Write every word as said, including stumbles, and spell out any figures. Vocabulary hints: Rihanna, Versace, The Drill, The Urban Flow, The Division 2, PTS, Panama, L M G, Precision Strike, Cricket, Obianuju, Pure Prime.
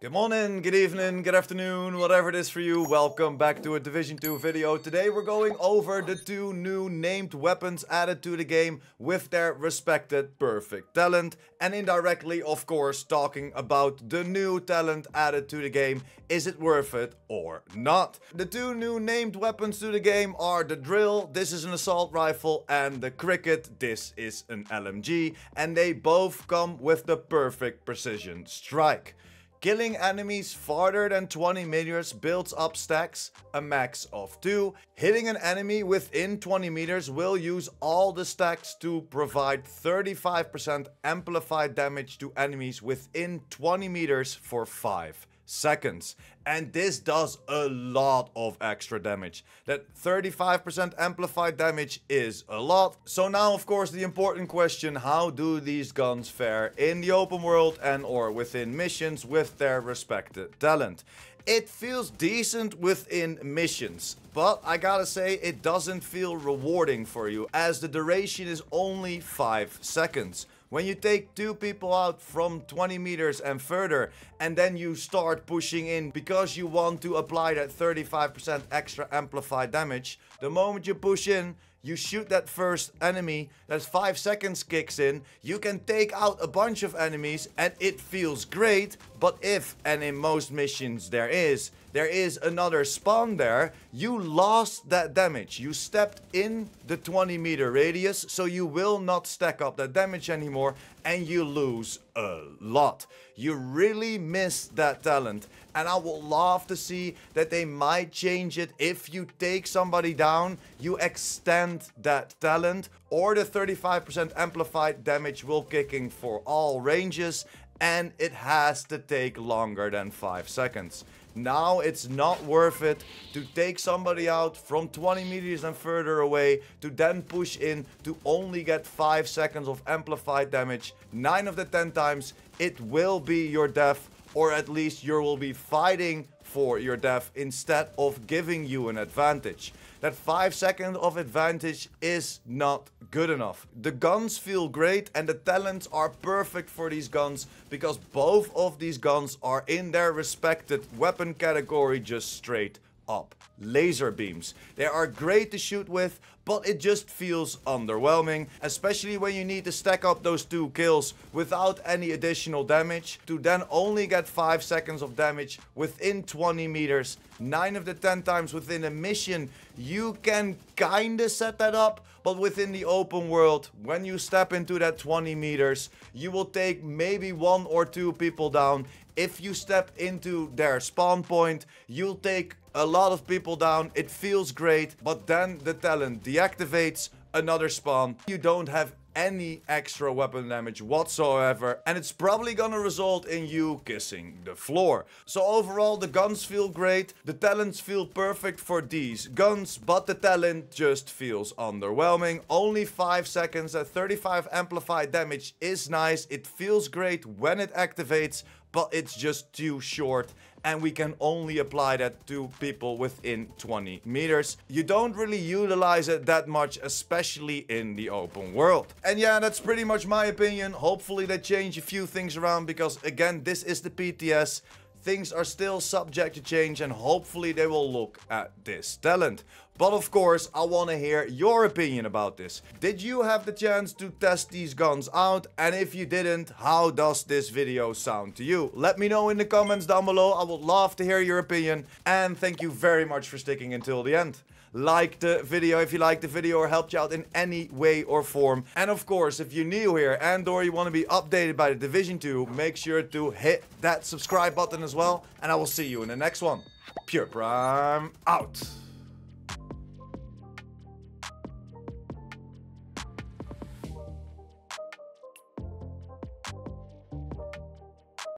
Good morning, good evening, good afternoon, whatever it is for you. Welcome back to a Division two video. Today we're going over the two new named weapons added to the game with their respected perfect talent. And indirectly, of course, talking about the new talent added to the game. Is it worth it or not? The two new named weapons to the game are the Drill, this is an assault rifle, and the Cricket, this is an L M G. And they both come with the perfect precision strike. Killing enemies farther than twenty meters builds up stacks, a max of two. Hitting an enemy within twenty meters will use all the stacks to provide thirty-five percent amplified damage to enemies within twenty meters for five seconds. And this does a lot of extra damage. That thirty-five percent amplified damage is a lot. So now, of course, the important question: how do these guns fare in the open world and or within missions with their respected talent? It feels decent within missions, but I gotta say it doesn't feel rewarding for you, as the duration is only five seconds. When you take two people out from twenty meters and further, and then you start pushing in because you want to apply that thirty-five percent extra amplified damage, the moment you push in, you shoot that first enemy, that's five seconds kicks in, you can take out a bunch of enemies and it feels great. But if, and in most missions there is, there is another spawn there, you lost that damage. You stepped in the twenty meter radius, so you will not stack up that damage anymore and you lose a lot. You really missed that talent, and I would love to see that they might change it. If you take somebody down, you extend that talent, or the thirty-five percent amplified damage will kick in for all ranges, and it has to take longer than five seconds. Now it's not worth it to take somebody out from twenty meters and further away to then push in to only get five seconds of amplified damage. nine of the ten times it will be your death, or at least you will be fighting for your death instead of giving you an advantage. That five seconds of advantage is not good enough. The guns feel great and the talents are perfect for these guns, because both of these guns are in their respected weapon category just straight up. Laser beams. They are great to shoot with, but it just feels underwhelming, especially when you need to stack up those two kills without any additional damage to then only get five seconds of damage within twenty meters. nine of the ten times within a mission you can kinda set that up, but within the open world, when you step into that twenty meters, you will take maybe one or two people down. If you step into their spawn point, you'll take a lot of people down. It feels great, but then the talent deactivates, another spawn, you don't have any extra weapon damage whatsoever, and it's probably gonna result in you kissing the floor. So overall, the guns feel great, the talents feel perfect for these guns, but the talent just feels underwhelming. Only five seconds at thirty-five amplified damage is nice, it feels great when it activates, but it's just too short, and we can only apply that to people within twenty meters. You don't really utilize it that much, especially in the open world. And yeah, that's pretty much my opinion. Hopefully they change a few things around, because again, this is the P T S. Things are still subject to change, and hopefully they will look at this talent. But of course, I want to hear your opinion about this. Did you have the chance to test these guns out? And if you didn't, how does this video sound to you? Let me know in the comments down below. I would love to hear your opinion. And thank you very much for sticking until the end. Like the video if you liked the video or helped you out in any way or form. And of course, if you're new here and or you want to be updated by the Division two, make sure to hit that subscribe button as well. And I will see you in the next one. Pure Prime out.